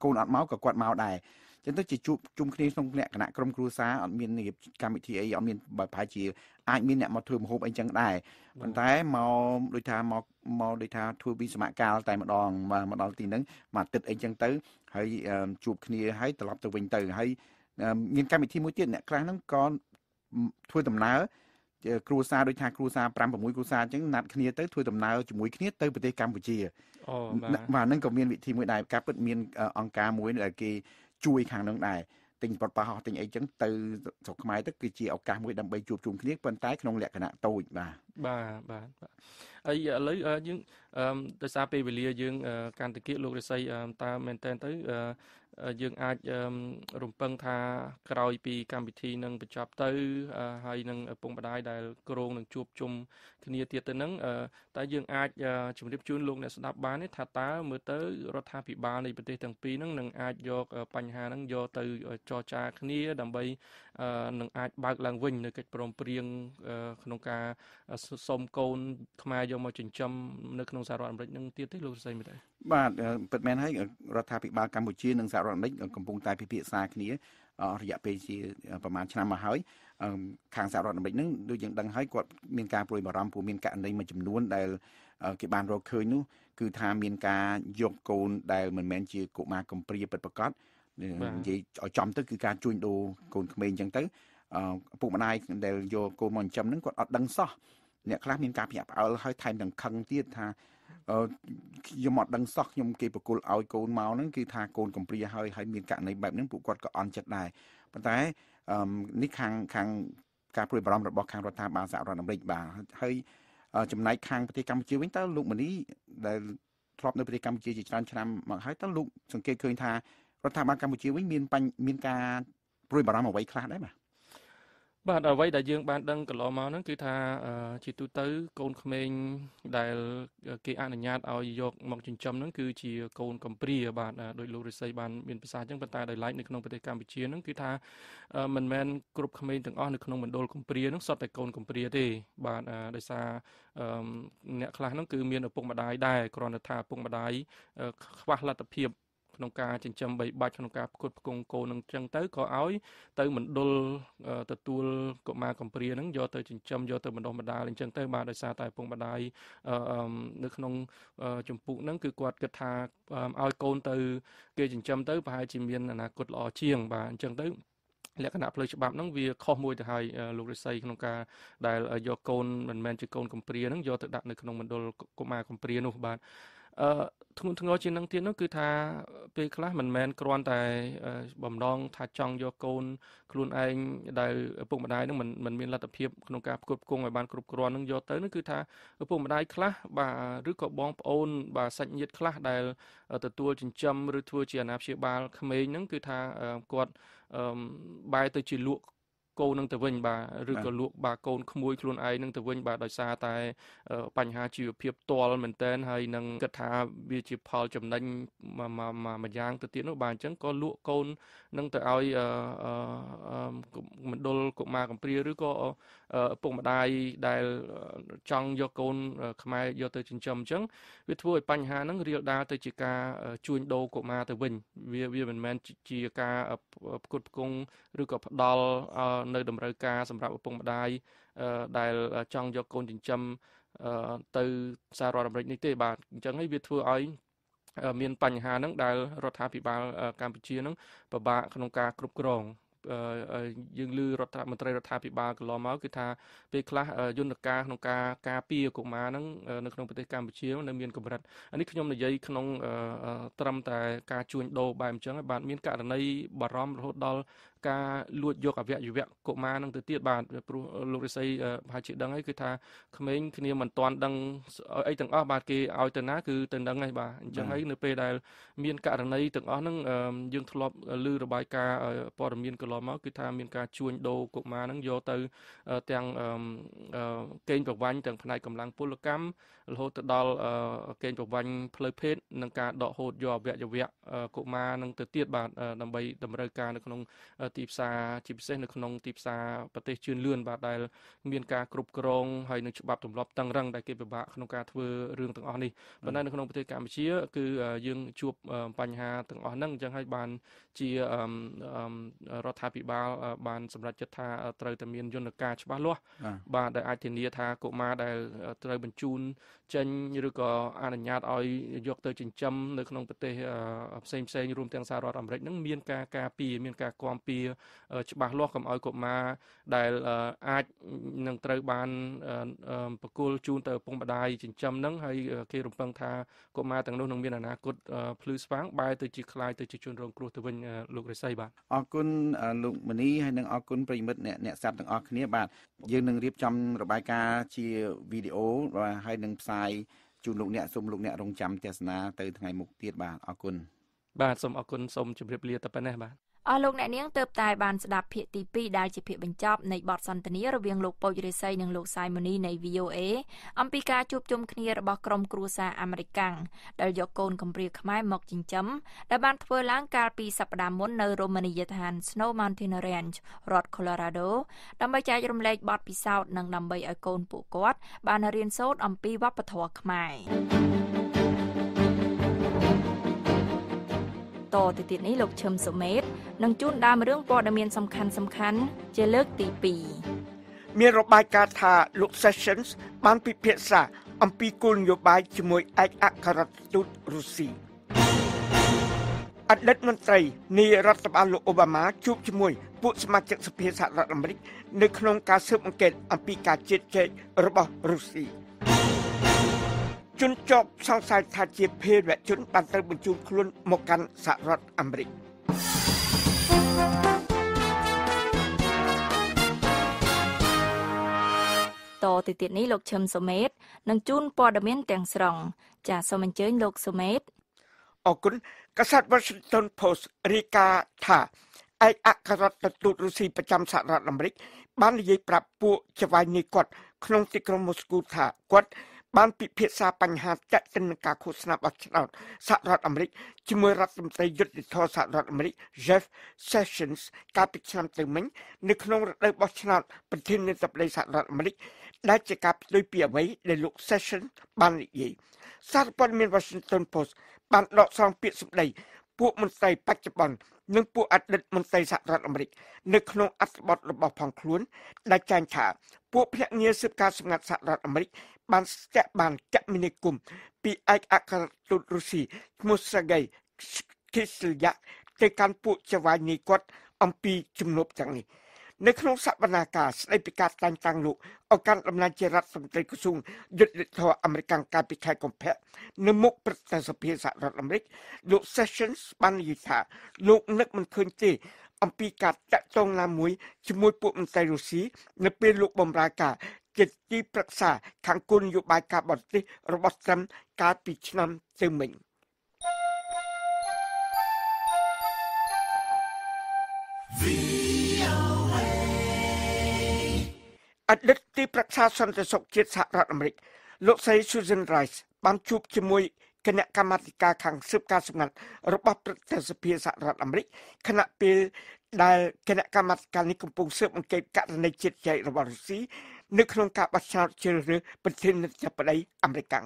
cầu nọt máu cả quạt màu đài chẳng tới chỉ chụp chung khi xong lẹ cả nãy trong cua xa ở miền nghiệp cam vị thi ấy ở miền bờ phải chỉ ai miền nẹt màu thường hộp anh chẳng đài còn thái màu đôi thà thua bị sạ cao tại mặt đòn thì nắng mà tịt anh chẳng tới hay chụp khi hay tập từ bình từ hay miền cam vị thi muối tiết nẹt cang nắng con thua tầm náครูซาโดยทางครูซาปรามประมุยครูซาจังนัดคณีเตอร์ทวยตำนาวจมุยคณีเตอร์ประเทศกัมพูชีว่านั่นก็มีวิธีมวยได้การเปิดมีองค์การมวยอะไรกีช่วยขังนั่งได้ติงปอดปะหอติงไอจังเตอร์สกไม้เตอร์กีจีเอาการมวยดำไปจูบจุ่มคณีเป็นท้ายขนมแหลกขณะโตอีกมาไอ้เลยยังแต่ซาเปเวลียังการตะกี้ลูกได้ใส่ตาเมนเตนเตอร์ยังอาจรุมเปิงทากรอยปีการพิธีนั่งประจับเตอร์ให้นั่งปงบันไดได้กรงนั่งจูบจุ่มคณีเตียเตอร์นั่งแต่ยังอาจจุ่มเรียบจุ่มลงในสถาบันนี่ทัตตาเมื่อเตอร์รัฐภิบาลในประเทศต่างปีนั่งอาจยกปัญหานั่งยกเตอร์จอจาคณีดำไปนั่งอาจบางหลังวิ่งในกิจกรรมเปลี่ยนขนมกาสมโกนขมายยมมาจนจำในขนมสารอันเป็นยังเตี้ยเตี้ยลูกใส่ไม่ได้บ้านเปิดแมนให้รัฐภิบาลกัมพูชีนังสารอันเป็นกำปงตายพิพิธาคณีระยะเป็นประมาณชนะมาหายขางสารอันเป็นนั้นโดยยังดังให้กว่าเมียนกาปลุยบารมปูเมียนกาอันใดมาจำนวนได้กิบานเราเคยนู้คือทางเมียนกายกโกนได้เหมือนแมนจีกุมากรมปรีเปิดประกาศยี่จอมต์คือการจุนดูโกนเขมรยังต์ปุ่มนายได้โยโกมอนจำนั้นกว่าดังซ้อเนี่ยคลาสมีการเปรียบเอาให้ไทยดังคังเตี้ยทาย่อมหมดดังซอกย่อมเก็บปกุลเอาโกนเมานั่นคือทาโกนกับเปรียให้มีการในแบบนั้นปลุกกอดก็อ่อนจัดได้ปัจจัยนี่คังการปลุกบารมระบบคังรัฐบาลสหรัฐอเมริกาให้จำนายคังปฏิกรรมจีวินต์ลุกเหมือนนี้ได้ครอบในปฏิกรรมจีจิตรันชนะมาให้ตั้งลุกสังเกตเคยทารัฐบาลกัมพูชีวิ่งมีการปลุกบารมเอาไว้คลาสได้ไหมบ้านเอาไว้ได้ยังบ้านดังกระหล่อมานั่นคือทาจิตุเตอร์โกนเขมรได้เกออนุญาตเอายกหมอกจินจำนั่นคือจีโกนกัมปรีบ้านโดยลูริไซบ้านเมียนภาษาจังปัตตาได้ไล่ในขนมปฏิกรรมไปเชียนั่นคือทามันแมนกรุ๊ปเขมรถึงอ้อในขนมมันโดนกัมปรีนั่นสอดแต่โกนกัมปรีได้บ้านได้ซาเนี่ยคลานั่นคือเมียนปุ่งมาได้กรอนทาปุ่งมาได้ขวาลัตเพียบขนมกาจังจำใบบาดขนมกากุดกงโกนังจังเตอร์ก็เอาเตอร์เหมือนดลตัดตัวก็มาคอมเพลียนั่งยอเตอร์จังจำยอเตอร์มันดอกบดาจังเตอร์มาได้ซาตายพงบดายนึกขนมจมปุนั่งคือกวาดกระทาเอาโกนเตอร์เกจังจำเตอร์พายจิมเบียนอนาคตหล่อเชียงบาดจังเตอร์และขณะเพลย์ฉบับนั่งเวียข้อมวยแต่ไทยลูกเรซัยขนมกาได้ยอโกนมันแมนจิโกนคอมเพลียนั่งยอเตอร์ดักนึกขนมมันดลก็มาคอมเพลียนุบาดทั้งเราเช่นนั่งเทียนนั่นคือทาเปคลาสมันแมนกรอนแต่บ่มดองทาจองโยโกนครูนไอได้ปุ่มบันไดนั่นมันมีระดับเพียบขนมกาบกรุบกงไอบานกรุบกรอนนั่งโยเตอร์นั่นคือทาปุ่มบันไดคลาสบ่าหรือกบบองโอนบ่าสัญญาคลาสได้แต่ตัวจินจำหรือทัวเจียนับเชียบาลขมิ้นนั่นคือทากวดใบตัวจีลุกโกนังตะเวนบาหรือกลุ่มบาโกนขโมยครูนไอนังตะเวนบาโดยซาตายปัญหาชีวเพียบตัวเหมือนเต้นให้นังกระทาวิจิพอลจำนันมาย่างตะเตี้ยนบานจังก็ลุ่มโกนนังตะเอาเหมือนโดนกบมาของเปรี้ยหรือก็ปุ่มได้จังโยโกนขมายโยเตจินจำจังวิถีปัญหานังเรียลดาเตจิกาชวนโดกบมาตะเวนเวียเหมือนแมนจิกากดกงหรือก็ดอลในดมรายการสำหรับปุ่มบันไดได้จังยกโกนจินจำตือซาโรดมริกนิเตบาทจังให้วิถีอ้อยมีปัญหานั่งได้รัฐภิบาลกัมพูชีนั่งประบาขนมกากรุบกรองยังลือรัฐมนตรีรัฐภิบาลกลอมเอาคือทาไปคลายุนกาขนมกากาปีกุมานั่งในขนมปฏิกรรมเชียวในเมียนกบรัฐอันนี้ขยมในยัยขนมตรำแต่กาชวนโดบายมจังบาทเมียนกาในบารอมโรดดอล ca luộc vô cả vẹn dù vẹn cột má năng tới tiệt bàn lục để xây hai chữ đăng ấy cứ thà mấy khi niệm mình toàn đăng ấy từng ở bàn kia ao từng ná cứ từng đăng ngay bà chẳng ấy nửa pê đài miền cả thằng này từng ở năng dương thọ lư rồi bài ca bỏ đồng miền cờ lò máu cứ thà miền ca chuồn đồ cột má năng vô từ tiếng kênh bọc vành tiếng phần này cầm lăng pô lộc cam hồ từ đó kênh bọc vành pleiphết năng ca đọ hột dò vẹn dù vẹn cột má năng tới tiệt bàn làm bài làm bài ca năngตีบซาจีบเส้นในขนมตีบซาประเทศจีนเลื่อนบาดได้มีการกรุบกรองให้ในฉบับถุงล็อบตั้งรังได้เก็บบะขนมการทวีเรื่องต่างๆนี่ปัจจัยในขนมประเทศกัมพูชีคือยังจูบปัญหาต่างๆนั่งจังให้บานจีรัฐบาลบานสำหรับจัดท่าเตยแต่เมียนยนต์การฉบับล้อบานได้อาเทเนียท่ากุมาได้เตยบรรจุนเช่นหรือก็อาณาญาติอ้อยยกเตยจินจำในขนมประเทศเซมเซนรวมทั้งสหรัฐอเมริกานั่งมีการปีมีการความปีฉบับล้อคำอ้อยกบมาได้อาจนังเตยบานประกุลจูนเตยปงบัดได้จินจำนั่งให้เกี่ยมปังท่ากบมาต่างโน้นนังมีนาคตพลื้สฟังใบเตยจีคลายเตยจีชวนรองครูเตยเป็นลูกเรศัยบานออกคุณลูกมันนี้ให้นังออกคุณประยุทธ์เนี่ยสับนังออกเนี้ยบานยืนนังรีบจำระบายการชีวิดีโอให้นังสายจูนลูกเนี่ยสมลูกเนี่ยรองจำเทศนาเตยทางไงมุกเทียบบานออกคุณบานสมออกคุณสมจุบเรียบเรียตะปะแน่บานอารมณ์ในเนียงเติบตายบานสดับเพียตีปีได้จีเพียบรรจับในบอดสันตนีระเวียงโลกโปรยุเรไซหนึ่งโลกไซมอนีใน VOA อัมพิกาจูบจุมคเนียร์บกรมครูซาอเมริกันได้ยกโกนกำเปรียขมายหมอกจิงจำได้บานทเวล้างการปีสัปดาห์มนในโรมาเนียทานสโนว์มอนเทนเรนจ์รัฐโคโลราโดดำใบใจรมเล็กบอดปีเศร้าหนึ่งดำใบไอโกนปูกอดบานเรียนโซดอัมพีวัปทวขมายต่อติดนี้หลกเชิมสมเมตรนังจุนดามเรื่องปอดเมียนสำคัญเจเลิกตีปีเมียรบายกาธาลุกเซสชั่นส์บางพิเภษาอัมพีกุลโยบายจมวยไออัครตุตรุสีอัดเล็ดมนตรีในรัฐบาลโอบามาจูบจมวยผู้สมาชิกสภาสหรัฐอเมริกในขนมการเสริมอังเกตอัมพีกาเจเจรบรุสีจุนจบสองสายทาเจียเพศและจุนปันเตอร์บุญจุนคลุนมกันสหรัฐอเมริกต่อติดนี้ลกเชิมสมเมตนังจุนปอดเมียนแต่งสรองจากสมันเจนลกสมเมตออกกุนกษัตริย์วอชิงตันโพสต์ริกาธาไออัครรัตตุรุสีประจำสหรัฐอเมริกบ้านเลี้ยปรับปูจวายนิกอดขนมติกรมสกูธากดบ้านปิเพียซาปัญหาจัดดำเนินการโฆษณาบัตรสหรัฐอเมริกจมวยรัฐมนตรียุติธรรมสหรัฐอเมริกเจฟเซชันส์การปิดชั่งตึงมิงในขนมรัฐบาลชนะประเทศในสัปดาห์สหรัฐอเมริกได้จัดการโดยเปลี่ยนไว้ในลูกเซชันบ้านเลี้ยสารพันเมืองวอชิงตันโพสต์บ้านหลอกซองเปียสุดใดผู้มนตรีปัจจุบันนึ่งผู้อัดเด็ดมนตรีสหรัฐอเมริกในขนมอัดบอดระบบพังคลุ้นได้แจ้งข่าวผู้พนักงานสืบการสำนักสหรัฐอเมริกบันแกะบันแกะมินิกุมปีไออัครตุรุสีมุสเกย์คิสลยะในการปูชวายนิกอดอัมพีจุมนบจังนี้ในขนมสัปนาการสไลปิการต่างๆลูกเอาการลำนานเจรัตสมตรีกุซุงยุดเด็ดทออเมริกันการปิดขายกบแพะในมุกประธานสภาสหรัฐอเมริกลูกเซสชั่นส์บันยิธาลูกนึกมันคืนจีอัมพีการจะตรงนามวยจมวยปูมันไตรุสีในเป็นลูกบอมรากาเจ็ดที่ปรึกษาทางกุลยุบายการบอดที่ระบบจำการปิดนำซึ่งมิงอัดเล็กที่ปรึกษาสันติสุขเจ็ดสหรัฐอเมริกโลกไซซูเซนไรส์บางชุบจมวยคณะกรรมการขังสืบการสำนักระบบประธานสภาสหรัฐอเมริกคณะเปลได้คณะกรรมการนี้กำลังสืบอังเกตการในเจ็ดใจระบบสีนึกลงกับประชาชนประเทศในจักรวาลอเมริกัน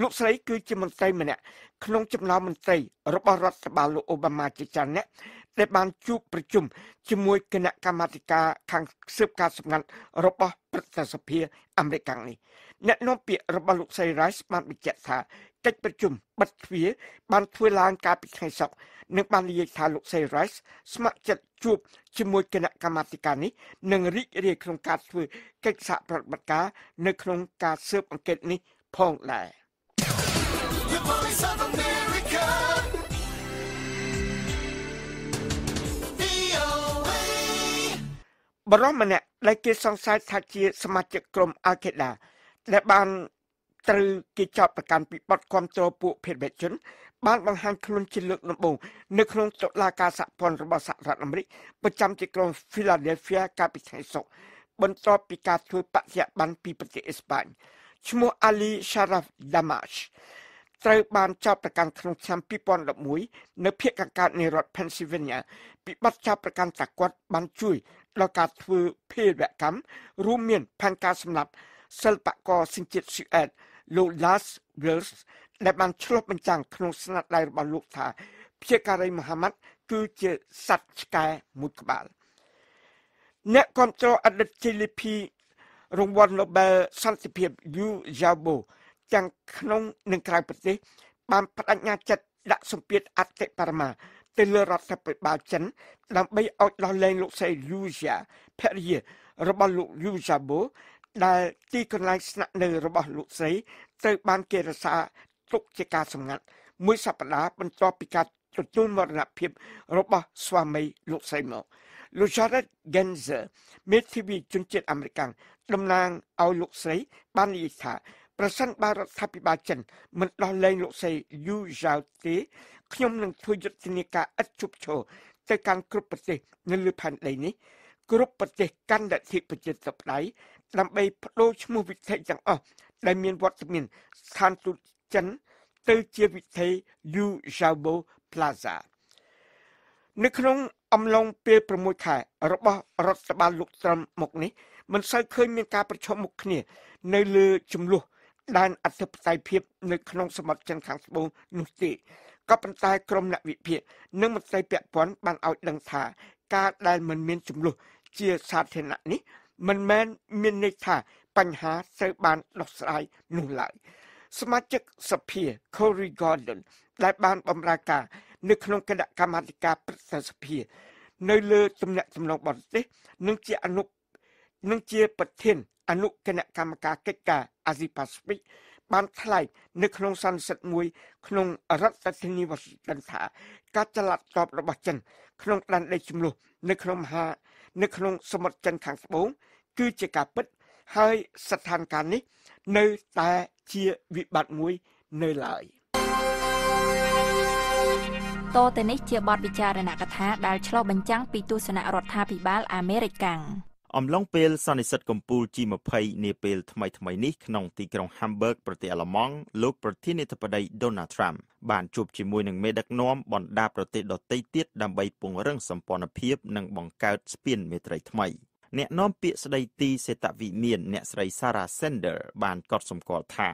ลูกไส้คือจมันไตมันเนี่ยขนมจำลองมันไตรัฐบาลโอบามาจิจันเนี่ยได้บานจูประชุมจมวยคณะกรรมการขังสืบการสำนักระบบประธานสภาอเมริกันนี่แนะนำเปียรัฐบาลลูกไส้ไรส์มันเป็นเจ้าท่าจัดประชุมบัดเวียบันทเวลางการปิดไฮซอกนึกบันเลียทาลุกไซไรส์สมัครจัดจูบจมวยคณะกรรมการนี้หนึ่งริเรียโครงการฟื้นกิจสารปฏิบัติการในโครงการเสิร์ฟอังกฤษนี้พองแหล่ บรมมันเนี่ยไล่เกี่ยสงสัยทัดเจียสมาชิกกรมอาเขตาและบานตรึกิจการประกันปิบัดความโตปุเพศเบชนบ้านบางฮันคลุนชิลล์นบูในคลุนตุลากาสะพรระบาสหรัฐอเมริกประจำที่กรุงฟิลาเดลเฟียกาปิไทโซบนต่อปีการช่วยปะเสียบันปีประเทศอิสปานชโมอาลีชาราฟดามัชตรึบ้านเจ้าประกันคลุนแชมปีปอนดับมุยในเพียงการในรัฐเพนซิลเวเนียปิบัดเจ้าประกันตะกวดบันช่วยและการช่วยเพศแบบคำรูเมียนพันการสำหรับเซลปะกอสิงเจตสิเอ็ดลูลาสเวลส์และมันชลบมันจังขนมสนัดลายบรรลุธาเพียการิมหามัดคือเจสัตชกายมุกบาลเนคอนโทรลอันดับจิลิพีรางวัลโนเบลสันติเพียบยูยาโบจังขนมหนึ่งกลายประเทศบางปัญญาจัดดักสมเพียรอัตเตปารมาเตลรัตเปบาจันนำไปเอาดาวแรงลูกใส่ยูเซียเพรียรบรรลุยูยาโบได้ที่คนไร้สนับเนื้อระบบลุกใส่เติมบางเกษาตุกเจการสำนักมุ้ยสัปดาห์บรรจบปีการจุดจุนมรณะเพียบระบบสวามีลุกใส่หมอลูชาร์ดเกนเซอร์เมทิวีจุนเจตอเมริกันดำนางเอาลุกใส่บ้านอิสระประชันบารัฐพิบาลจันมันรอเลี้ยงลุกใส่ยูจาวเตขยมหนึ่งทวยจินิกาอัจฉุบโชแต่การกรุบปฏิเนลือพันใดนี้กรุบปฏิกันดัติปฏิสับไหลลำไปพโลชมูวิเทยจังอ๋อได้เมียนวัตมินทานตุจันเตอเจียวิเทยยูจาวโบพลาซาในขนมอำลองเปียประมวยขายระบบรัฐบาลลุกตรมหมกนี้มันใช้เคยมีการประชมหมกเนี่ยในเรือจุมลุด้านอัตปไตยเพียบในขนมสมัติจันทร์ขังสบูนุติก็เป็นตายกรมนักวิเพียเนื่องมันใจเปียป้อนบานเอาดังถาการได้เหมือนเมียนจุมลุเจียสาเทนะนี้มันแม้นมีในท่าปัญหาเซบานหลอกสลายหนุนไหลสมาชิกสเปียโคริกอร์ดนและบานบำรากาในขนมกระดาษกรรมธิการประธานสเปียในเลือตำแหน่งสำรองบอลเต้เนื่องเจียประเทศอนุคณะกรรมการกิจการอาซิปัสปิกบานทลายในขนมสันสัตมวยขนมรัตตินีวัชดันถาการจลัดตอบระบาดจันขนมดันได้จุมลุในขนมฮาในขนมสมัติจันทร์ขังสบูงคือเจกาปิดให้สถานการณ์นี้ในแต่เชียวิบัติมวยในหลายโตแต่นี้เชียบอดวิจารณกถาดาลชลบัญจังปีตุสนารถาพิบาลอเมริกันอมลองเปลสันนิษฐานกัมพูชีมาภัยในเปลทำไมนี้ขนมตีกรงแฮมเบิร์กประเทศละมังลูกประเทศในทปไดโดนัลด์ทรัมป์บานจูบชิมวยหนึ่งเมดักน้อมบอนดาประเทศดอตเตยเตียดดำใบปงเรื่องสัมปนเพียบหนึ่งบังเกิดสเปียนเมตรัยทำไมเนน้อมเปียสไดตีเซตวิเมียนเนสไรซาราเซนเดอร์บานกอดสมกอท่า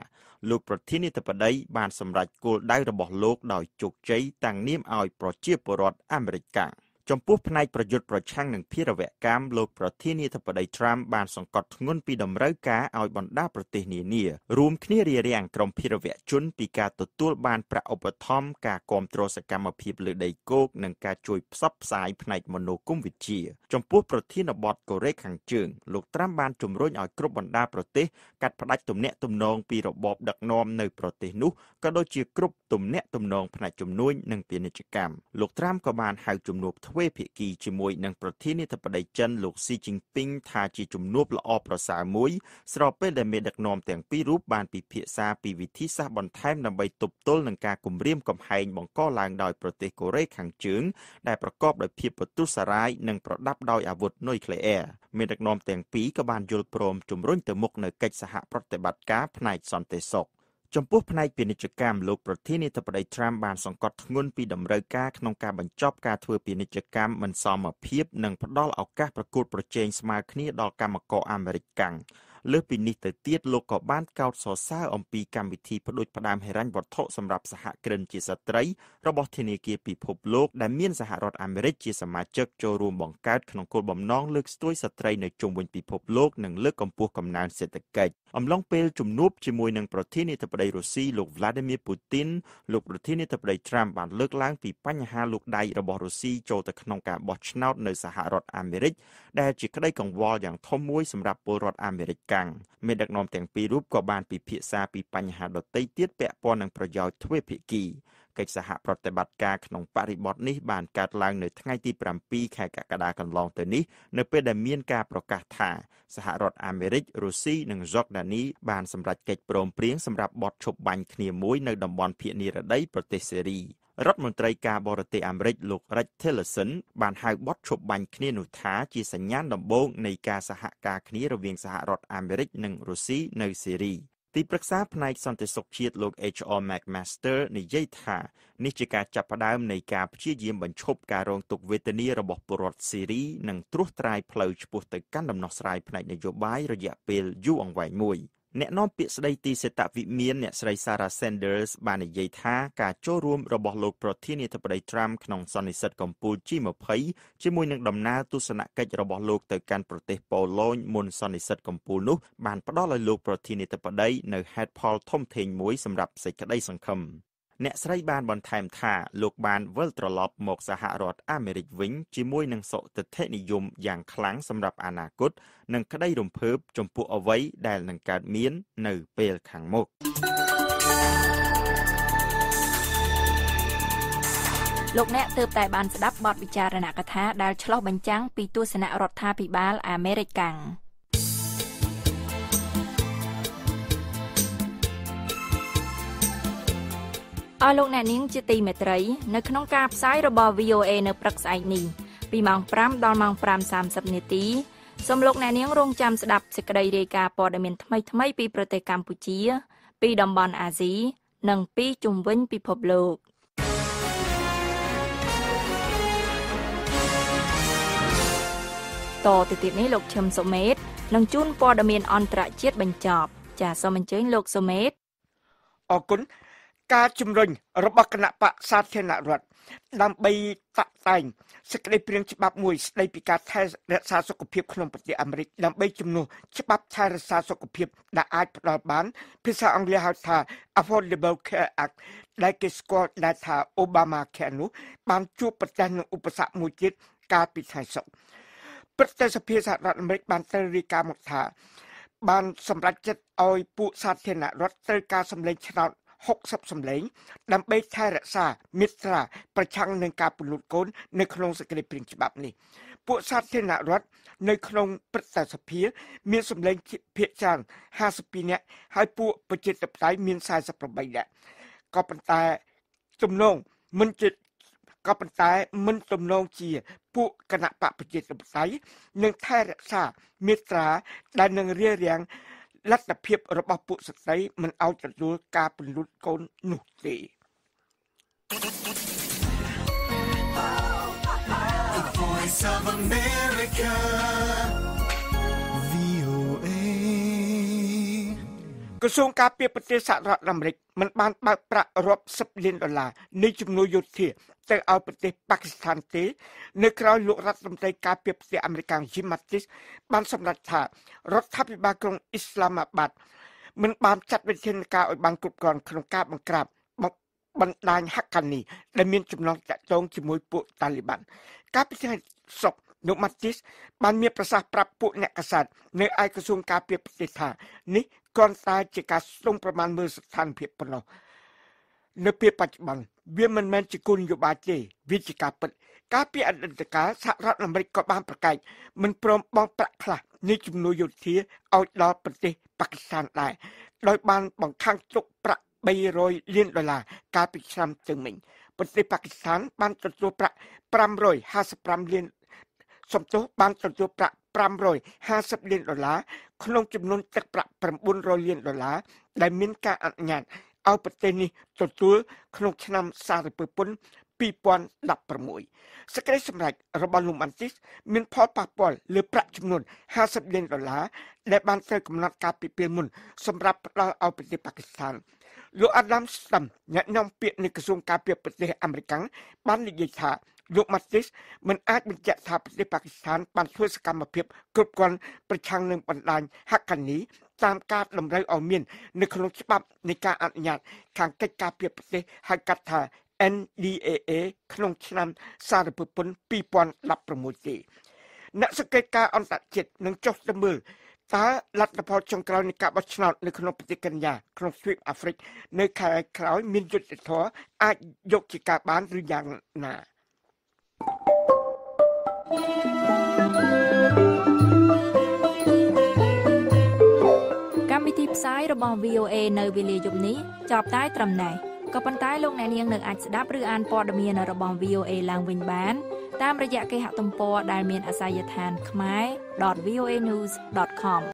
ลูกประเทศในทปไดบานสำหรับกูได้ระบบโลกดอยจุกใจต่างนิ่มเอาโปรเจกต์ปรอดอเมริกาจมพูพนายประยุทธ์ประช่างหนึ่งพิระแวกามโลกประเทศนี้ทับได้ทรัมป์บานสังกัดงุนปีดำร้ายกาเอาบรรดาประเทศนี้เนี่ยรวมขี้เรียเรียงกรมพิระแวจุนปีกาตัวตัวบานประอุปธรรมกากรมตรวจกรรมพิบหรือไดโกกหนึ่งกาจุยซับสายพนายมโนกุมวิจีจมพูประเทศนบอดโกเรขังจึงลูกทรัมป์บานจุ่มร้อยเอากรบบรรดาประเทศกัดพนัยตุ่มเนะตุ่มนองปีระบอบดักนอมในประเทศนู้ก็โดยจีกรบตุ่มเนะตุ่มนองพนายจุ่มนุ้ยหนึ่งปีนิจกรรมลูกทรัมป์ก็บานหายจุ่มนุบเวพีกีจมวยนังประเทศนิทปไดจันลูกซีจิงปิงทาจีจุมนวบละอประสามวยสอบเป็นเดเมดักนอมแต่งปีรูปบานปีเพียซาปีวิธีซาบอนไทม์นำใบตบต้นหลังกากลุ่มเรียมกำแหงบองก้อลางดอยประเทศโกเรขังจึงได้ประกอบโดยเพียบประตูสลายนังประดับดอยอาวุธน้อยเคลแอร์เมดักนอมแต่งปีกบาลยุลโปรมจุมรุ่นเตมกในกิจสหปฏิบัติการพนายสอนเตศกจมพูพนายเปียนิจกรรมโลกประเทศนิทปไดทรัมป์บานสังกัดงุนปีดำเริกาขนมการบรรจบการทัวร์เปียนิจกรรมมันซ้อมมาเพียบหนึ่งพดอลเอาการประกวดประเจงสมาคณีดอกกรรมกออเมริกันเลือกปีนี้แต่เตี้ยโลกกับบ้านเก่าสอดซ่าอมปีกรรมวิธีพดุดประดามให้รันบทโทสำหรับสหกรณ์จีสตรีระบบเทเนเกียปีพบโลกได้เมียนสหรัฐอเมริกาจีสมาชิกโจรวมบังการขนมโกลบอมน้องเลือกด้วยสตรีในจุ่มวันปีพบโลกหนึ่งเลือกกำปูกำนานเศรษฐกิจอมลองเปลจุ่มนุบจิมวยหนึ่งประเทศในทัพไดรัสเซียลูกวลาดิเมียร์ปูตินลูกประเทศในทัพไดทรัมป์บานเลือกล้างปีปัญหาลูกใดระบบรัสเซียโจตะขนมการบอชนาดในสหรัฐอเมริกาได้จิกได้กังวลอย่างทอมมวยสำหรับโปรดอเมริกาเมดักนอมแต่งปีรูปกอบานปีเพียซาปีปัญหาดอตเตยเตี้ยแปะปอนังประยอยทเวพิกี เกิดสหประติบัติการขนมปาริบอทนี้บานการล้างเหนือทั้งไอที่ประปีแขกกระดากันลองตัวนี้ในประเด็นเมียนการประกาศทางสหรัฐอเมริกรัสเซียหนึ่งจอกดานี้บานสำหรับเกิดโปร่งเปลี่ยงสำหรับบอทฉบบันขณีมวยในดำบอลเพียนีระได้ประเทศรีรัฐมนตรีการบริเตอเมริกลูกรัฐเทเลสันบานหายบอทฉบบันขณีหนุท้าจีสัญญาณดำบงในการสหการขณีระเวียงสหรัฐอเมริกหนึ่งรัสเซียในซีรีที่ปรึกษาภายในสันติสุขเชียร์โลก HR McMaster ในเยธานิจการจับประเดิมในการเชี่ยเยี่ยมบรรชบการรองตกเวทนีระบบปรดซีรีหนังตรวจตรายเพลย์ปุตติกันดำนอสรายภายในนโยบายระยะเปลยู่อังไวมวยแนะนำเปียสไดตีเสตวิเมียนเนี่ยสไลซาราเซนเดอร์สบานในเยธาการโจรวมระบบโลกประเทศนิทรรศทรัมป์ขนมสันนิษฐานกัมพูชีมาเผยชิมวยหนังดำนาตุสนะกิจระบบโลกต่อการประเทศโปโลนมนสันนิษฐานกัมพูนุบานประดอลโลกประเทศนิทรรศได้ในแฮตพอลท่อมเทงมวยสำหรับใส่กระไดสังคมเนสไลบานบอลไทม์ท่าโลกบานเวิลตรลอบหมกสหรัฐอเมริกวิงจิมวยหนังโสตเทนิยมอย่างคลังสำหรับอนาคตหนังก็ได้รวมเพิ่มจมพูเอาไว้แดนหนังการเมียนในเปลขังมกโลกแนะเติบแต่บานสดับบอดวิจารณากระทะดาวฉลองบัญจังปีตุสนะรัฐธาพิบาลอเมริกังอารมณ์แนนิ่งจิตตีเมตรัยในขนมกาบสายระบอบ VOA ในปรักษาอินีปีมังพรามดอนมังพราม30นาทีสมโลกแนนิ่งรงจำสดับสกไดเดกาปอดเมนทำไมปีประเทศกัมพูชีปีดอมบอนอาซีหนึ่งปีจุมวินปีพบโลกต่อติดนี้โลกชมสมเมตหนังจุนปอดเมนอันตรายเจ็ดบรรจบจะสมันเจริญโลกสมเมตออกกุนการจุมรุนรบกวนปะสาธารณรัฐนำไปตัดแต่งสกัดเปลี่ยนฉบับมวยในปีการแทนรัฐสุขภาพขนมปฏิอเมริกนำไปจุมนุฉบับไทยรัฐสุขภาพในอาจประบานพิษาอังกฤษหาทา Affordable Care Act ได้เกิดสกอตแลนด์ทาโอบามาแคนุบางจุดประจันอุปสรรคมวยจิตการปิดหายศพประเทศสหรัฐอเมริกบางตรีกาหมดทาบางสำหรับจัดเอาปุสาธารณรัฐตรีกาสำเร็จชนะ60สำเร็จนำไปไทยรักษามิตราประชังในการปลุกกลในโครงสกเปลี่ยนฉบับนี้ผู้สาธารณรัฐในโครงประชาสภามีสำเร็จเพียงจัง50ปีเนี่ยให้ผู้ประชาธิปไตยมีสายสับประบายเนี่ยก็เป็นแต่จำนงมันจิตก็เป็นแต่มันจำนงเจียผู้คณะปะประชาธิปไตยในไทยรักษามิตราได้หนึ่งเรียเรียงรัฐเพียบระบบปุสไตมันเอาจากดูการปลุกกลหนุตีกระทรวงการเปรียบประเทศสหรัฐอเมริกมันบานปากประรับ$10 ล้านในจำนวนยุทธีแต่เอาประเทศปากีสถานตีในคราวรัฐมนตรีการเปรียบประเทศอเมริกันยิมมัตติสบานสำนักข่าวรัฐบาลกรุงอิสลามบัดมันบานจัดเป็นเทนการอุบังกรุบก่อนขนมกาบังกราบบันดาลฮักกันนี่ได้มีจำนวนจะจงจิมวยปุตตาลิบันการพิจารณาศพนุมัติสบานมีประสาปรับปุเนกษัตริย์ในไอกระทรวงการเปรียบประเทศนี้ก่อนตายจากการส่งประมาณมือสถานเพียบปนในเพียบปัจจุบันเวียนมันแมนจิกุลอยู่บาเจวิจิกาปิดกาเปียอันตรการสหรัฐอเมริกาบางประกาศมันพร้อมบองประคลาในจุมนุยทีเอาดอปฏิปักษานได้โดยบานบางข้างจุกประ$100 ล้านกาปิชามจึงมิงปฏิปักษานบานตตัวประ$555 ล้านสมทบบานตตัวประ$550 ล้านขนมจำนวนจากประ$800 ล้านได้มีการอนุญาตเอาประเทศนี้ตัวตัวขนมชนำสารเปิดปนปีปอนดับประมวยสกัดสำหรับระบาดลุมอันติสมีพอปากปอนหรือประจำนวน$50 ล้านและบางเตอร์กำลังการปิดเปลี่ยนมุนสำหรับเราเอาประเทศปากีสถานลูกอัดล้ำซ้ำแนะนำเปลี่ยนในกระทรวงการเปลี่ยนประเทศอเมริกันบ้านลิเกชาลูกมัตติสมันอาจเป็นจะทำประเทศปากีสถานปันช่วยสกัดมาเพียบกรุบกวนประชังหนึ่งปันลานฮักกันนี้ตามการลำไรเอาเมียนในขนมฉบับในการอนุญาตทางการเปลี่ยนประเทศฮักกัตตา NDAA ขนมชนำสารเปิดปนปีปอนหลับประมวยตีนักสเกตการอันตัดเจ็ดหนึ่งจดมือ ตาลัดกระพอชงกลาวในกาบัชนาในขนมปฏิกิริยาขนมสวิปแอฟริกในขายคล้ายมินจุดถออาจยกจิกาบ้านหรือยังนาการวิธีสายระบอบ VOA ในวิลยุบนี้จอบใต้ตำแหน่งก็ปันใต้ลงในเนียงหนึ่งอาจจะดับหรืออ่านปอดเมียในระบอบ VOA ลางวินบ้านตามระยะเกหะตมปอดายเมียนอาศัยทานขมาย .voanews.com